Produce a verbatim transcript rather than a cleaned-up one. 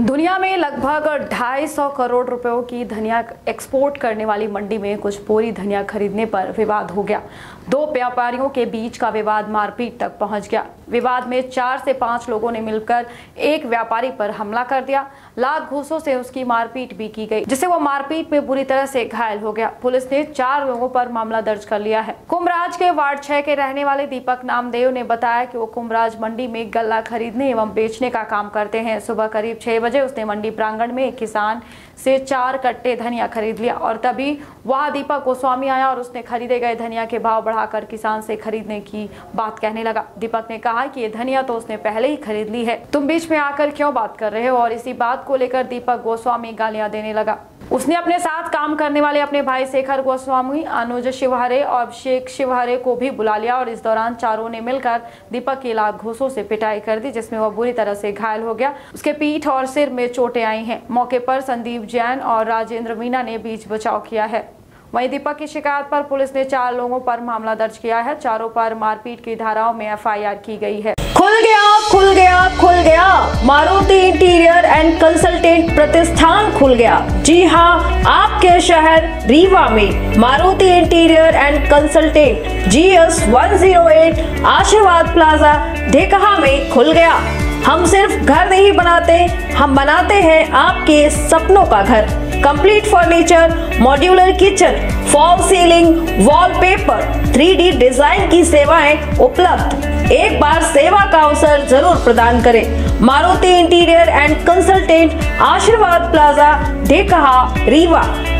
दुनिया में लगभग ढाई सौ करोड़ रुपयों की धनिया एक्सपोर्ट करने वाली मंडी में कुछ बोरी धनिया खरीदने पर विवाद हो गया। दो व्यापारियों के बीच का विवाद मारपीट तक पहुंच गया। विवाद में चार से पांच लोगों ने मिलकर एक व्यापारी पर हमला कर दिया। लात घूंसों से उसकी मारपीट भी की गई, जिससे वो मारपीट में बुरी तरह से घायल हो गया। पुलिस ने चार लोगों पर मामला दर्ज कर लिया है। कुमराज के वार्ड छह के रहने वाले दीपक नामदेव ने बताया कि वो कुमराज मंडी में गल्ला खरीदने एवं बेचने का काम करते हैं। सुबह करीब छह बजे उसने मंडी प्रांगण में एक किसान से चार कट्टे धनिया खरीद लिया और तभी वहां दीपक गोस्वामी आया और उसने खरीदे गए धनिया के भाव बढ़ाकर किसान से खरीदने की बात कहने लगा। दीपक ने कहा कि ये धनिया तो उसने पहले ही खरीद ली है, तुम बीच में आकर क्यों बात कर रहे हो, और इसी बात को लेकर दीपक गोस्वामी गालियां देने लगा। उसने अपने साथ काम करने वाले अपने भाई शेखर गोस्वामी, अनुज शिवरे और अभिषेक शिवरे को भी बुला लिया और इस दौरान चारों ने मिलकर दीपक की लात घूंसों से पिटाई कर दी, जिसमें वह बुरी तरह से घायल हो गया। उसके पीठ और सिर में चोटें आई हैं। मौके पर संदीप जैन और राजेंद्र मीणा ने बीच बचाव किया है। वहीं दीपक की शिकायत पर पुलिस ने चार लोगों पर मामला दर्ज किया है। चारों पर मारपीट की धाराओं में एफ आई आर की गई है। खुल गया खुल गया खुल गया मारुति इंटीरियर एंड कंसल्टेंट प्रतिष्ठान खुल गया। जी हाँ, आपके शहर रीवा में Maruti interior and consultant G S one zero eight Ashirwad plaza Dhekaha में खुल गया। हम सिर्फ घर नहीं बनाते, हम बनाते हैं आपके सपनों का घर। Complete furniture, modular kitchen, fall ceiling, wallpaper, three D design की सेवाएं उपलब्ध। एक बार सेवा का अवसर जरूर प्रदान करें। Maruti interior and consultant Ashirwad plaza Dhekaha Rewa.